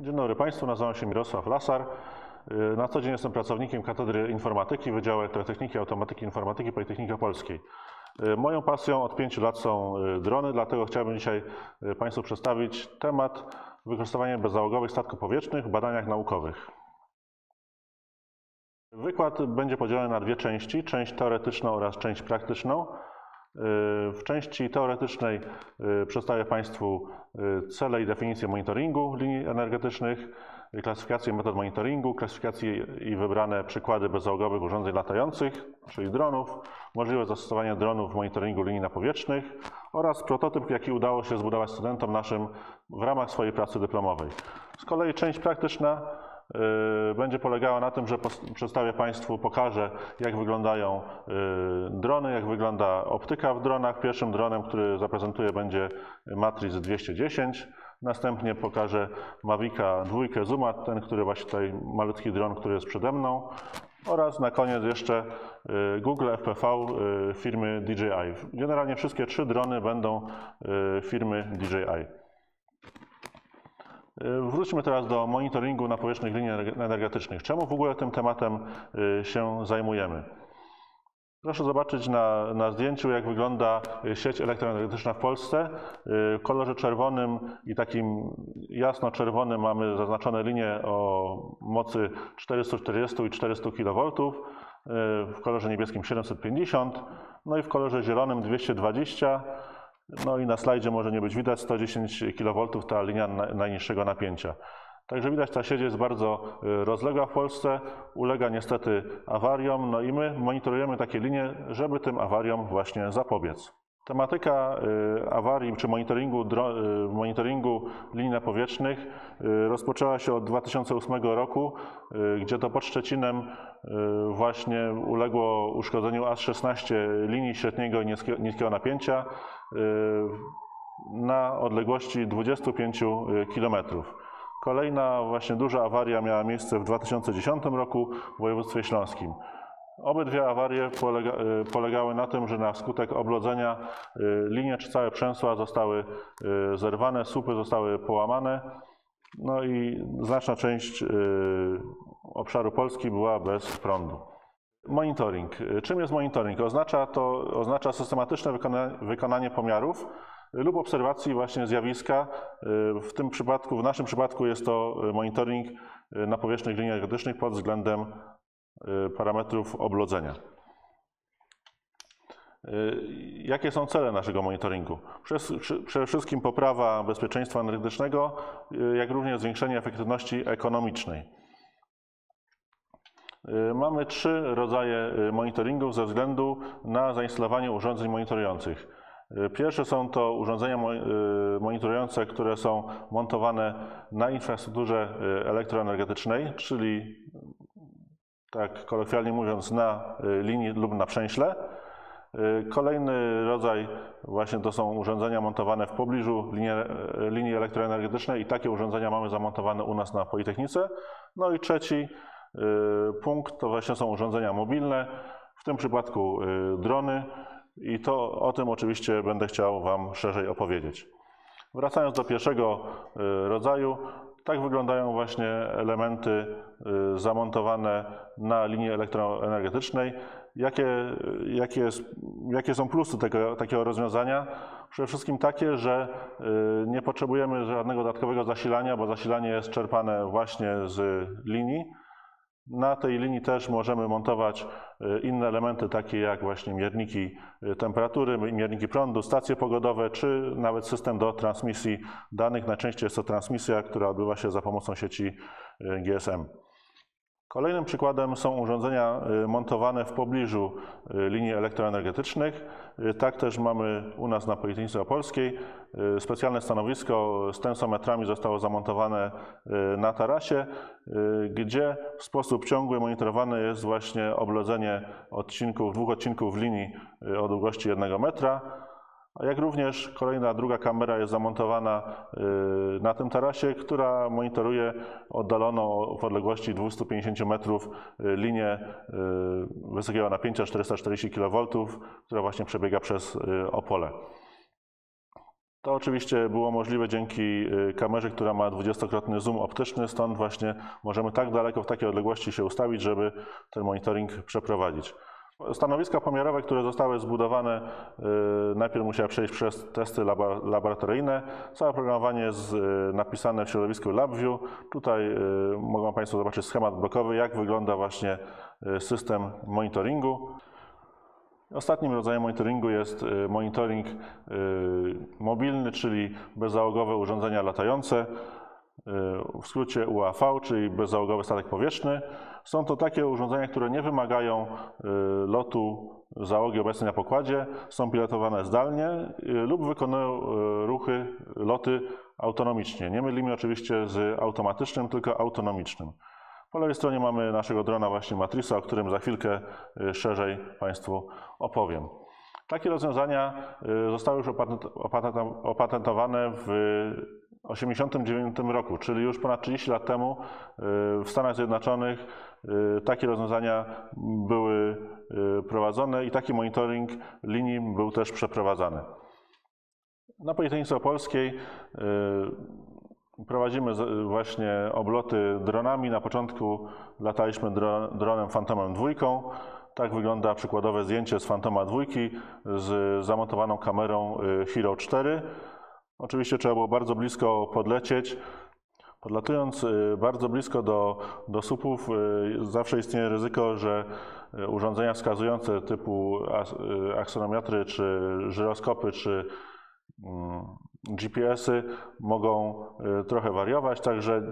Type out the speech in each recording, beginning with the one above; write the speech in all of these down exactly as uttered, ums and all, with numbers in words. Dzień dobry Państwu, nazywam się Mirosław Lasar. Na co dzień jestem pracownikiem Katedry Informatyki Wydziału Elektrotechniki, Automatyki i Informatyki Politechniki Opolskiej. Moją pasją od pięciu lat są drony, dlatego chciałbym dzisiaj Państwu przedstawić temat wykorzystywania bezzałogowych statków powietrznych w badaniach naukowych. Wykład będzie podzielony na dwie części, część teoretyczną oraz część praktyczną. W części teoretycznej przedstawię Państwu cele i definicje monitoringu linii energetycznych, klasyfikację metod monitoringu, klasyfikację i wybrane przykłady bezzałogowych urządzeń latających, czyli dronów, możliwe zastosowanie dronów w monitoringu linii napowietrznych oraz prototyp, jaki udało się zbudować studentom naszym w ramach swojej pracy dyplomowej. Z kolei część praktyczna będzie polegała na tym, że przedstawię Państwu, pokażę, jak wyglądają drony, jak wygląda optyka w dronach. Pierwszym dronem, który zaprezentuję, będzie Matrix dwieście dziesięć. Następnie pokażę Mavica dwa Zooma, ten, który właśnie tutaj, malutki dron, który jest przede mną. Oraz na koniec jeszcze Google F P V firmy D J I. Generalnie wszystkie trzy drony będą firmy D J I. Wróćmy teraz do monitoringu napowietrznych linii energetycznych. Czemu w ogóle tym tematem się zajmujemy? Proszę zobaczyć na, na zdjęciu, jak wygląda sieć elektroenergetyczna w Polsce. W kolorze czerwonym i takim jasno-czerwonym mamy zaznaczone linie o mocy czterysta czterdzieści i czterysta kilowolt, w kolorze niebieskim siedemset pięćdziesiąt, no i w kolorze zielonym dwieście dwadzieścia. No i na slajdzie może nie być widać, sto dziesięć kilowolt ta linia najniższego napięcia. Także widać, ta sieć jest bardzo rozległa w Polsce, ulega niestety awariom, no i my monitorujemy takie linie, żeby tym awariom właśnie zapobiec. Tematyka awarii czy monitoringu, monitoringu linii napowietrznych rozpoczęła się od dwa tysiące ósmego roku, gdzie to pod Szczecinem właśnie uległo uszkodzeniu aż szesnaście linii średniego i niskiego napięcia na odległości dwudziestu pięciu kilometrów. Kolejna właśnie duża awaria miała miejsce w dwa tysiące dziesiątym roku w województwie śląskim. Obydwie awarie polega, polegały na tym, że na skutek oblodzenia linie czy całe przęsła zostały zerwane, słupy zostały połamane, no i znaczna część obszaru Polski była bez prądu. Monitoring. Czym jest monitoring? Oznacza to oznacza systematyczne wykonanie, wykonanie pomiarów lub obserwacji właśnie zjawiska. W tym przypadku, w naszym przypadku jest to monitoring napowierzchnych linii energetycznych pod względem parametrów oblodzenia. Jakie są cele naszego monitoringu? Przede wszystkim poprawa bezpieczeństwa energetycznego, jak również zwiększenie efektywności ekonomicznej. Mamy trzy rodzaje monitoringów ze względu na zainstalowanie urządzeń monitorujących. Pierwsze są to urządzenia monitorujące, które są montowane na infrastrukturze elektroenergetycznej, czyli tak kolokwialnie mówiąc, na linii lub na przęśle. Kolejny rodzaj właśnie to są urządzenia montowane w pobliżu linii, linii elektroenergetycznej i takie urządzenia mamy zamontowane u nas na Politechnice. No i trzeci punkt to właśnie są urządzenia mobilne, w tym przypadku drony, i to o tym oczywiście będę chciał Wam szerzej opowiedzieć. Wracając do pierwszego rodzaju, tak wyglądają właśnie elementy zamontowane na linii elektroenergetycznej. Jakie, jakie, jakie są plusy tego, takiego rozwiązania? Przede wszystkim takie, że nie potrzebujemy żadnego dodatkowego zasilania, bo zasilanie jest czerpane właśnie z linii. Na tej linii też możemy montować inne elementy, takie jak właśnie mierniki temperatury, mierniki prądu, stacje pogodowe, czy nawet system do transmisji danych. Najczęściej jest to transmisja, która odbywa się za pomocą sieci G S M. Kolejnym przykładem są urządzenia montowane w pobliżu linii elektroenergetycznych. Tak też mamy u nas na Politechnice Opolskiej. Specjalne stanowisko z tensometrami zostało zamontowane na tarasie, gdzie w sposób ciągły monitorowane jest właśnie oblodzenie odcinków, dwóch odcinków linii o długości jednego metra. A jak również kolejna, druga kamera jest zamontowana na tym tarasie, która monitoruje oddaloną w odległości dwustu pięćdziesięciu metrów linię wysokiego napięcia czterysta czterdzieści kilowolt, która właśnie przebiega przez Opole. To oczywiście było możliwe dzięki kamerze, która ma dwudziestokrotny zoom optyczny, stąd właśnie możemy tak daleko, w takiej odległości się ustawić, żeby ten monitoring przeprowadzić. Stanowiska pomiarowe, które zostały zbudowane, najpierw musiały przejść przez testy laboratoryjne. Całe oprogramowanie jest napisane w środowisku LabVIEW. Tutaj mogą Państwo zobaczyć schemat blokowy, jak wygląda właśnie system monitoringu. Ostatnim rodzajem monitoringu jest monitoring mobilny, czyli bezzałogowe urządzenia latające, w skrócie U A V, czyli bezzałogowy statek powietrzny. Są to takie urządzenia, które nie wymagają lotu załogi obecnej na pokładzie, są pilotowane zdalnie lub wykonują ruchy, loty autonomicznie. Nie mylimy oczywiście z automatycznym, tylko autonomicznym. Po lewej stronie mamy naszego drona właśnie Matrixa, o którym za chwilkę szerzej Państwu opowiem. Takie rozwiązania zostały już opatentowane w tysiąc dziewięćset osiemdziesiątym dziewiątym roku, czyli już ponad trzydzieści lat temu w Stanach Zjednoczonych takie rozwiązania były prowadzone i taki monitoring linii był też przeprowadzany. Na Politechnice Opolskiej prowadzimy właśnie obloty dronami. Na początku lataliśmy dronem Phantomem dwa. Tak wygląda przykładowe zdjęcie z Phantoma dwa z zamontowaną kamerą Hero cztery. Oczywiście trzeba było bardzo blisko podlecieć. Podlatując bardzo blisko do, do słupów, zawsze istnieje ryzyko, że urządzenia wskazujące typu aksonometry, czy żyroskopy, czy G P S-y mogą trochę wariować, także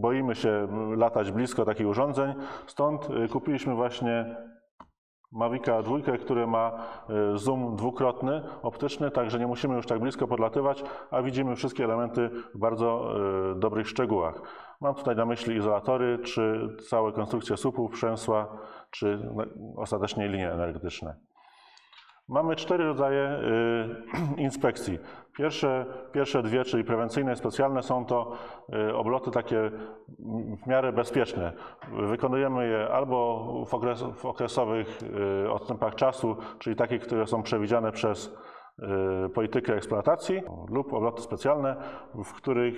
boimy się latać blisko takich urządzeń. Stąd kupiliśmy właśnie Mavica dwa, który ma zoom dwukrotny, optyczny, także nie musimy już tak blisko podlatywać, a widzimy wszystkie elementy w bardzo dobrych szczegółach. Mam tutaj na myśli izolatory, czy całe konstrukcje słupów, przęsła, czy ostatecznie linie energetyczne. Mamy cztery rodzaje inspekcji. Pierwsze, pierwsze dwie, czyli prewencyjne i specjalne, są to obloty takie w miarę bezpieczne. Wykonujemy je albo w, okres, w okresowych odstępach czasu, czyli takich, które są przewidziane przez politykę eksploatacji, lub obloty specjalne, w których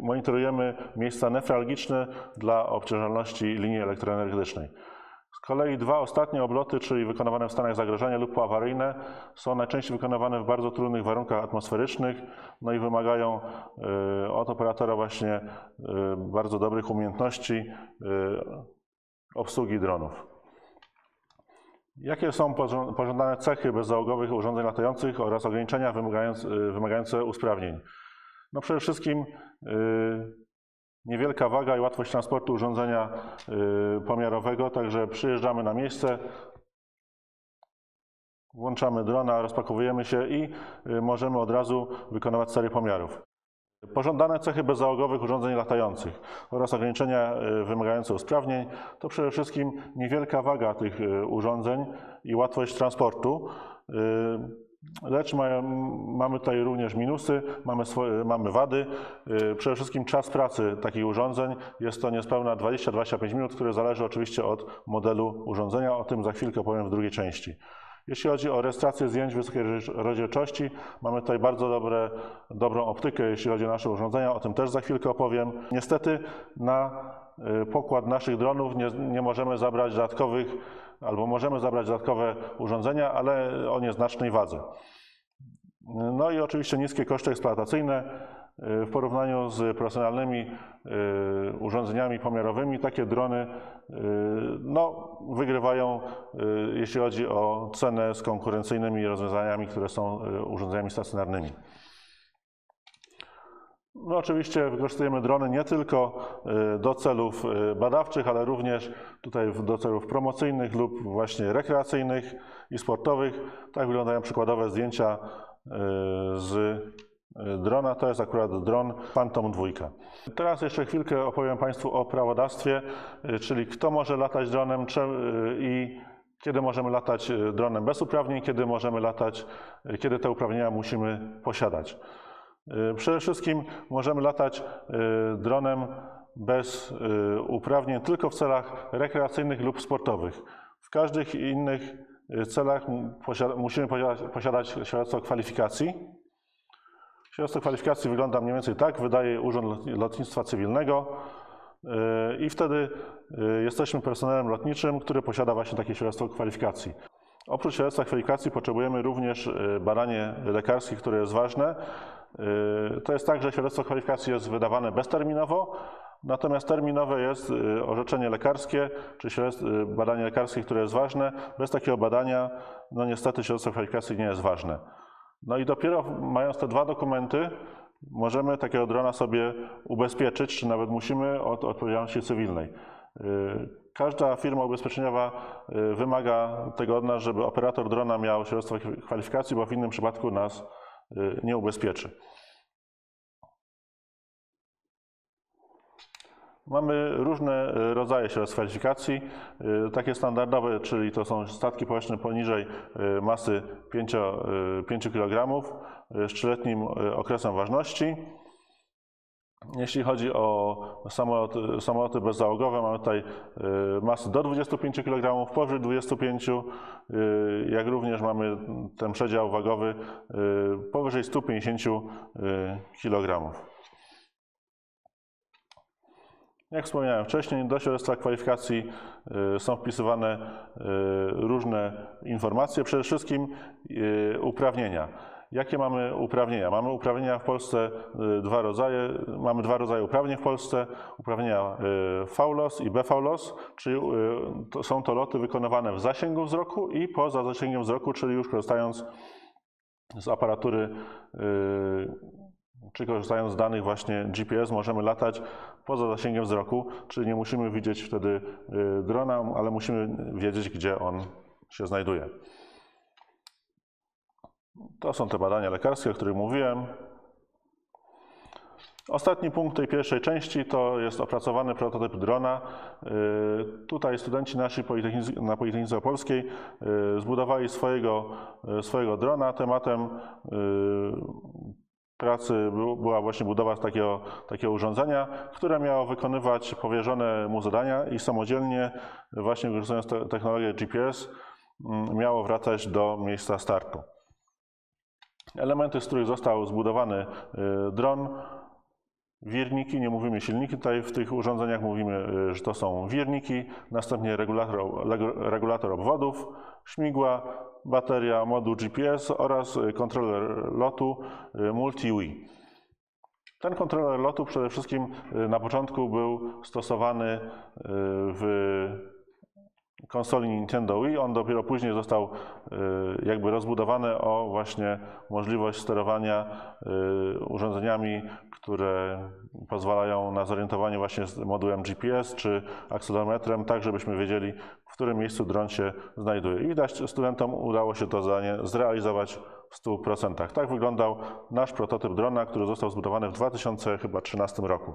monitorujemy miejsca newralgiczne dla obciążalności linii elektroenergetycznej. Z kolei dwa ostatnie obloty, czyli wykonywane w stanach zagrożenia lub poawaryjne, są najczęściej wykonywane w bardzo trudnych warunkach atmosferycznych, no i wymagają od operatora właśnie bardzo dobrych umiejętności obsługi dronów. Jakie są pożądane cechy bezzałogowych urządzeń latających oraz ograniczenia wymagające usprawnień? No przede wszystkim niewielka waga i łatwość transportu urządzenia pomiarowego, także przyjeżdżamy na miejsce, włączamy drona, rozpakowujemy się i możemy od razu wykonywać serię pomiarów. Pożądane cechy bezzałogowych urządzeń latających oraz ograniczenia wymagające usprawnień to przede wszystkim niewielka waga tych urządzeń i łatwość transportu. Lecz mają, mamy tutaj również minusy, mamy, swoje, mamy wady. Przede wszystkim czas pracy takich urządzeń jest to niespełna dwadzieścia do dwudziestu pięciu minut, które zależy oczywiście od modelu urządzenia. O tym za chwilkę powiem w drugiej części. Jeśli chodzi o rejestrację zdjęć wysokiej rozdzielczości, mamy tutaj bardzo dobre, dobrą optykę, jeśli chodzi o nasze urządzenia. O tym też za chwilkę opowiem. Niestety na pokład naszych dronów nie, nie możemy zabrać dodatkowych albo możemy zabrać dodatkowe urządzenia, ale o nieznacznej wadze. No i oczywiście niskie koszty eksploatacyjne. W porównaniu z profesjonalnymi urządzeniami pomiarowymi takie drony no, wygrywają, jeśli chodzi o cenę z konkurencyjnymi rozwiązaniami, które są urządzeniami stacjonarnymi. No, oczywiście wykorzystujemy drony nie tylko do celów badawczych, ale również tutaj do celów promocyjnych lub właśnie rekreacyjnych i sportowych. Tak wyglądają przykładowe zdjęcia z drona. To jest akurat dron Phantom dwa. Teraz jeszcze chwilkę opowiem Państwu o prawodawstwie, czyli kto może latać dronem i kiedy możemy latać dronem bez uprawnień, kiedy możemy latać, kiedy te uprawnienia musimy posiadać. Przede wszystkim możemy latać dronem bez uprawnień tylko w celach rekreacyjnych lub sportowych. W każdych innych celach musimy posiadać świadectwo kwalifikacji. Środowisko kwalifikacji wygląda mniej więcej tak, wydaje Urząd Lotnictwa Cywilnego i wtedy jesteśmy personelem lotniczym, który posiada właśnie takie świadectwo kwalifikacji. Oprócz świadectwa kwalifikacji potrzebujemy również badanie lekarskie, które jest ważne. To jest tak, że świadectwo kwalifikacji jest wydawane bezterminowo, natomiast terminowe jest orzeczenie lekarskie, czy badanie lekarskie, które jest ważne. Bez takiego badania, no niestety, świadectwo kwalifikacji nie jest ważne. No i dopiero mając te dwa dokumenty, możemy takiego drona sobie ubezpieczyć, czy nawet musimy, od odpowiedzialności cywilnej. Każda firma ubezpieczeniowa wymaga tego od nas, żeby operator drona miał świadectwo kwalifikacji, bo w innym przypadku nas nie ubezpieczy. Mamy różne rodzaje środków kwalifikacji, takie standardowe, czyli to są statki powietrzne poniżej masy pięć kilogramów z trzyletnim okresem ważności. Jeśli chodzi o samoloty, samoloty bezzałogowe, mamy tutaj masy do dwudziestu pięciu kilogramów, powyżej dwudziestu pięciu, jak również mamy ten przedział wagowy powyżej stu pięćdziesięciu kilogramów. Jak wspomniałem wcześniej, do świadectwa kwalifikacji są wpisywane różne informacje, przede wszystkim uprawnienia. Jakie mamy uprawnienia? Mamy uprawnienia w Polsce dwa rodzaje. Mamy dwa rodzaje uprawnień w Polsce. Uprawnienia V L O S i B V L O S, czyli są to loty wykonywane w zasięgu wzroku i poza zasięgiem wzroku, czyli już korzystając z aparatury czy korzystając z danych właśnie G P S, możemy latać poza zasięgiem wzroku, czyli nie musimy widzieć wtedy drona, ale musimy wiedzieć, gdzie on się znajduje. To są te badania lekarskie, o których mówiłem. Ostatni punkt tej pierwszej części to jest opracowany prototyp drona. Tutaj studenci nasi na Politechnice Opolskiej zbudowali swojego, swojego drona. Tematem pracy była właśnie budowa takiego, takiego urządzenia, które miało wykonywać powierzone mu zadania i samodzielnie, właśnie wykorzystując te, technologię G P S, miało wracać do miejsca startu. Elementy, z których został zbudowany dron, wirniki, nie mówimy silniki, tutaj w tych urządzeniach mówimy, że to są wirniki, następnie regulator, regulator obwodów, śmigła, bateria, moduł G P S oraz kontroler lotu MultiWii. Ten kontroler lotu przede wszystkim na początku był stosowany w konsoli Nintendo Wii, on dopiero później został jakby rozbudowany o właśnie możliwość sterowania urządzeniami, które pozwalają na zorientowanie właśnie z modułem G P S czy akcelerometrem, tak żebyśmy wiedzieli, w którym miejscu dron się znajduje. I widać, studentom udało się to zadanie zrealizować w stu procentach. Tak wyglądał nasz prototyp drona, który został zbudowany w dwa tysiące trzynastym roku.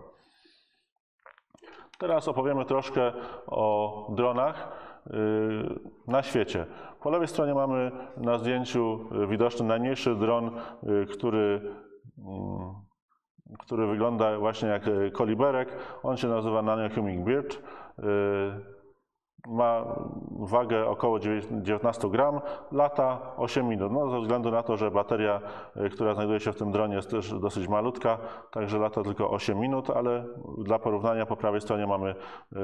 Teraz opowiemy troszkę o dronach na świecie. Po lewej stronie mamy na zdjęciu widoczny najmniejszy dron, który, który wygląda właśnie jak koliberek. On się nazywa NanoHummingbird. Ma wagę około dziewiętnastu gramów, lata osiem minut. No, ze względu na to, że bateria, która znajduje się w tym dronie, jest też dosyć malutka, także lata tylko osiem minut, ale dla porównania po prawej stronie mamy y,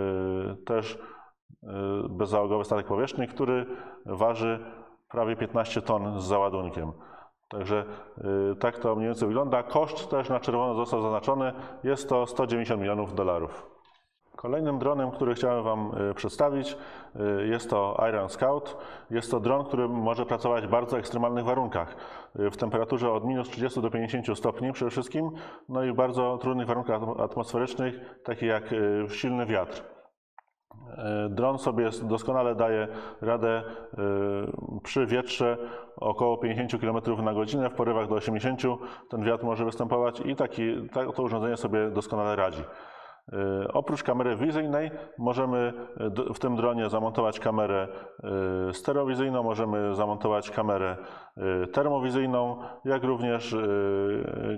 też y, bezzałogowy statek powietrzny, który waży prawie piętnaście ton z załadunkiem. Także y, tak to mniej więcej wygląda. Koszt też na czerwono został zaznaczony. Jest to sto dziewięćdziesiąt milionów dolarów. Kolejnym dronem, który chciałem Wam przedstawić, jest to Iron Scout. Jest to dron, który może pracować w bardzo ekstremalnych warunkach, w temperaturze od minus trzydziestu do pięćdziesięciu stopni przede wszystkim, no i w bardzo trudnych warunkach atmosferycznych, takich jak silny wiatr. Dron sobie doskonale daje radę przy wietrze około pięćdziesięciu kilometrów na godzinę, w porywach do osiemdziesięciu, ten wiatr może występować i taki, to urządzenie sobie doskonale radzi. Oprócz kamery wizyjnej możemy w tym dronie zamontować kamerę stereowizyjną, możemy zamontować kamerę termowizyjną, jak również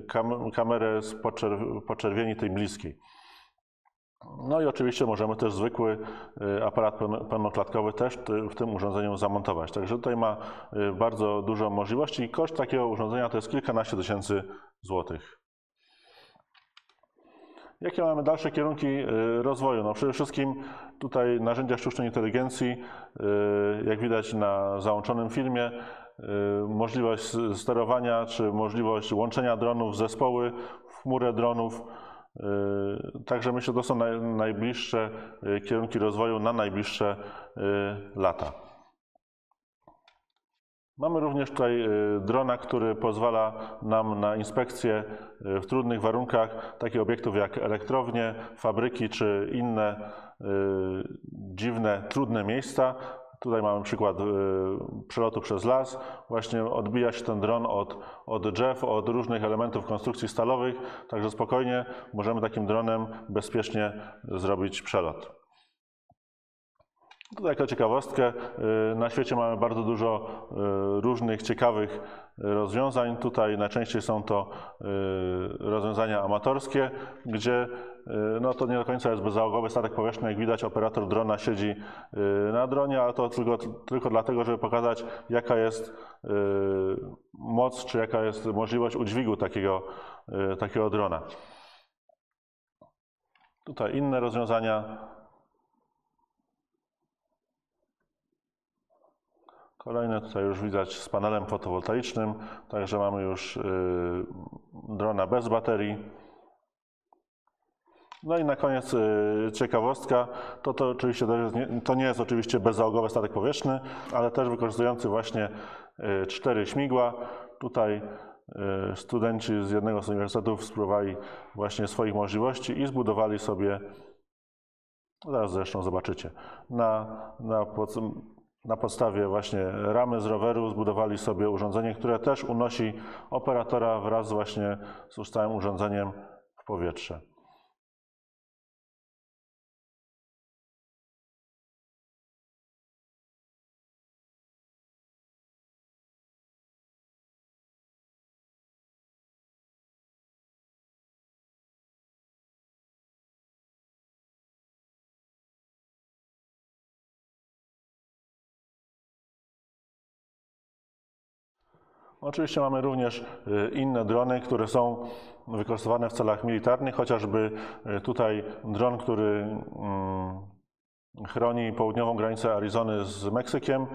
kam kamerę z podczerwieni tej bliskiej. No i oczywiście możemy też zwykły aparat pełnoklatkowy też w tym urządzeniu zamontować. Także tutaj ma bardzo dużo możliwości i koszt takiego urządzenia to jest kilkanaście tysięcy złotych. Jakie mamy dalsze kierunki rozwoju? No przede wszystkim tutaj narzędzia sztucznej inteligencji, jak widać na załączonym filmie, możliwość sterowania czy możliwość łączenia dronów w zespoły, w chmurę dronów. Także myślę, że to są najbliższe kierunki rozwoju na najbliższe lata. Mamy również tutaj drona, który pozwala nam na inspekcję w trudnych warunkach takich obiektów jak elektrownie, fabryki czy inne dziwne, trudne miejsca. Tutaj mamy przykład przelotu przez las. Właśnie odbija się ten dron od, od drzew, od różnych elementów konstrukcji stalowych, także spokojnie możemy takim dronem bezpiecznie zrobić przelot. Tutaj jako ciekawostkę, na świecie mamy bardzo dużo różnych ciekawych rozwiązań. Tutaj najczęściej są to rozwiązania amatorskie, gdzie no to nie do końca jest bezzałogowy statek powietrzny. Jak widać, operator drona siedzi na dronie, ale to tylko, tylko dlatego, żeby pokazać, jaka jest moc, czy jaka jest możliwość udźwigu takiego, takiego drona. Tutaj inne rozwiązania. Kolejne tutaj już widać z panelem fotowoltaicznym, także mamy już drona bez baterii. No i na koniec ciekawostka, to, to, oczywiście, to nie jest oczywiście bezzałogowy statek powietrzny, ale też wykorzystujący właśnie cztery śmigła. Tutaj studenci z jednego z uniwersytetów spróbowali właśnie swoich możliwości i zbudowali sobie, zaraz zresztą zobaczycie, na, na Na podstawie właśnie ramy z roweru zbudowali sobie urządzenie, które też unosi operatora wraz właśnie z ustałym urządzeniem w powietrze. Oczywiście mamy również inne drony, które są wykorzystywane w celach militarnych, chociażby tutaj dron, który chroni południową granicę Arizony z Meksykiem.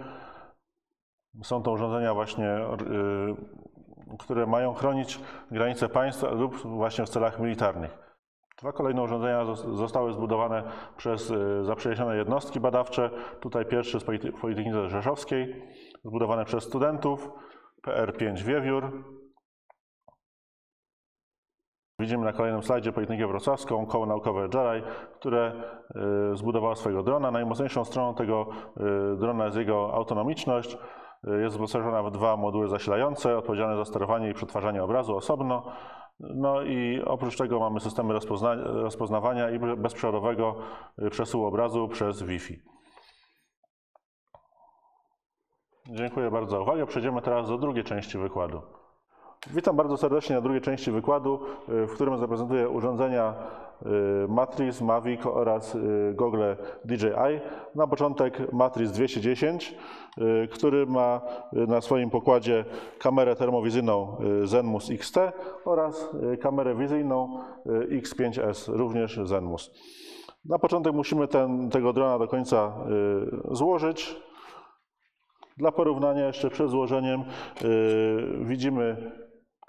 Są to urządzenia właśnie, które mają chronić granice państw lub właśnie w celach militarnych. Dwa kolejne urządzenia zostały zbudowane przez zaprzyjaźnione jednostki badawcze. Tutaj pierwszy z Politechniki Rzeszowskiej, zbudowane przez studentów. R pięć Wiewiór. Widzimy na kolejnym slajdzie Politechnikę Wrocławską, koło naukowe Jarai, które zbudowało swojego drona. Najmocniejszą stroną tego drona jest jego autonomiczność. Jest wyposażona w dwa moduły zasilające, odpowiedzialne za sterowanie i przetwarzanie obrazu osobno. No i oprócz tego mamy systemy rozpozna rozpoznawania i bezprzewodowego przesyłu obrazu przez Wi-Fi. Dziękuję bardzo za uwagę. Przejdziemy teraz do drugiej części wykładu. Witam bardzo serdecznie na drugiej części wykładu, w którym zaprezentuję urządzenia Matrix, Mavic oraz gogle D J I. Na początek Matrix dwieście dziesięć, który ma na swoim pokładzie kamerę termowizyjną Zenmuse X T oraz kamerę wizyjną X pięć S, również Zenmuse. Na początek musimy ten, tego drona do końca złożyć. Dla porównania jeszcze przed złożeniem yy, widzimy,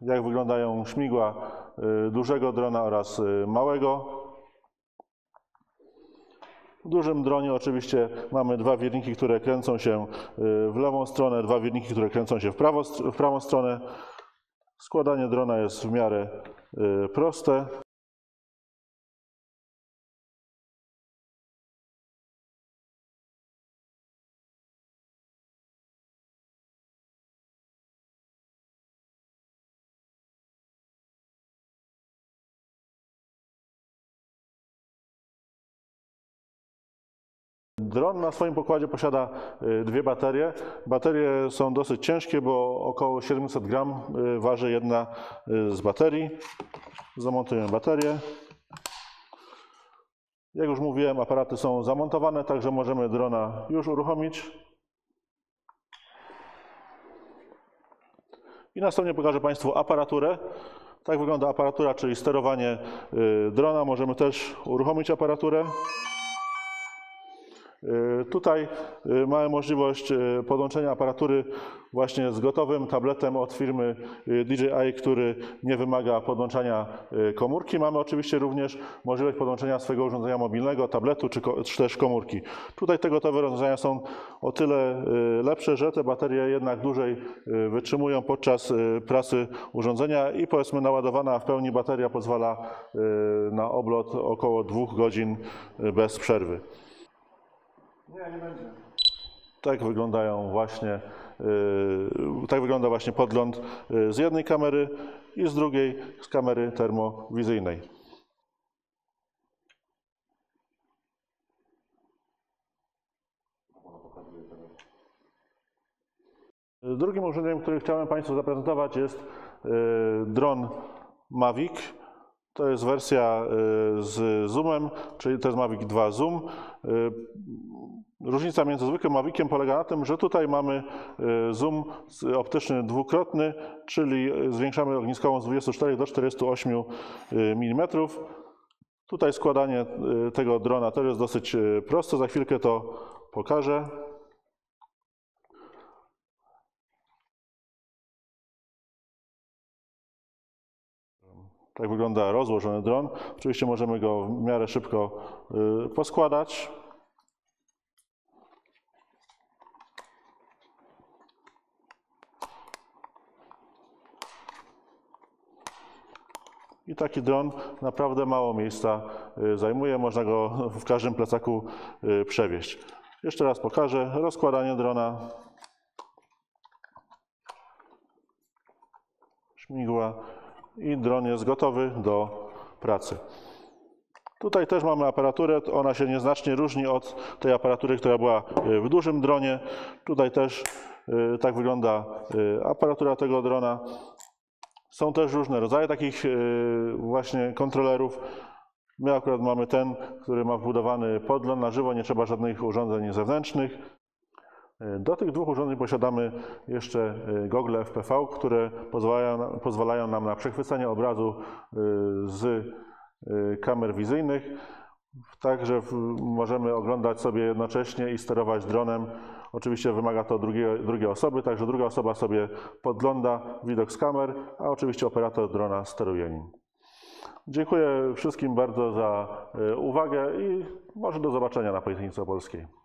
jak wyglądają śmigła yy, dużego drona oraz yy, małego. W dużym dronie oczywiście mamy dwa wirniki, które kręcą się yy, w lewą stronę, dwa wirniki, które kręcą się w, prawo, w prawą stronę. Składanie drona jest w miarę yy, proste. Dron na swoim pokładzie posiada dwie baterie. Baterie są dosyć ciężkie, bo około siedemset gramów waży jedna z baterii. Zamontujemy baterię. Jak już mówiłem, aparaty są zamontowane, także możemy drona już uruchomić. I następnie pokażę Państwu aparaturę, Tak wygląda aparatura, czyli sterowanie drona. Możemy też uruchomić aparaturę. Tutaj mamy możliwość podłączenia aparatury właśnie z gotowym tabletem od firmy D J I, który nie wymaga podłączania komórki. Mamy oczywiście również możliwość podłączenia swojego urządzenia mobilnego, tabletu czy, czy też komórki. Tutaj te gotowe rozwiązania są o tyle lepsze, że te baterie jednak dłużej wytrzymują podczas pracy urządzenia i powiedzmy naładowana w pełni bateria pozwala na oblot około dwóch godzin bez przerwy. Nie, nie będzie. Tak wyglądają właśnie, yy, tak wygląda właśnie podgląd z jednej kamery i z drugiej, z kamery termowizyjnej. Drugim urządzeniem, które chciałem Państwu zaprezentować, jest yy, dron Mavic. To jest wersja z zoomem, czyli to jest Mavic dwa Zoom. Różnica między zwykłym Maviciem polega na tym, że tutaj mamy zoom optyczny dwukrotny, czyli zwiększamy ogniskową z dwudziestu czterech do czterdziestu ośmiu milimetrów. Tutaj składanie tego drona też jest dosyć proste, za chwilkę to pokażę. Tak wygląda rozłożony dron. Oczywiście możemy go w miarę szybko poskładać. I taki dron naprawdę mało miejsca zajmuje. Można go w każdym plecaku przewieźć. Jeszcze raz pokażę rozkładanie drona. Śmigła. I dron jest gotowy do pracy. Tutaj też mamy aparaturę, ona się nieznacznie różni od tej aparatury, która była w dużym dronie. Tutaj też tak wygląda aparatura tego drona. Są też różne rodzaje takich właśnie kontrolerów. My akurat mamy ten, który ma wbudowany podgląd na żywo, nie trzeba żadnych urządzeń zewnętrznych. Do tych dwóch urządzeń posiadamy jeszcze gogle F P V, które pozwalają, pozwalają nam na przechwycenie obrazu z kamer wizyjnych. Także możemy oglądać sobie jednocześnie i sterować dronem. Oczywiście wymaga to drugiej, drugiej osoby, także druga osoba sobie podgląda widok z kamer, a oczywiście operator drona steruje nim. Dziękuję wszystkim bardzo za uwagę i może do zobaczenia na Politechnice Opolskiej.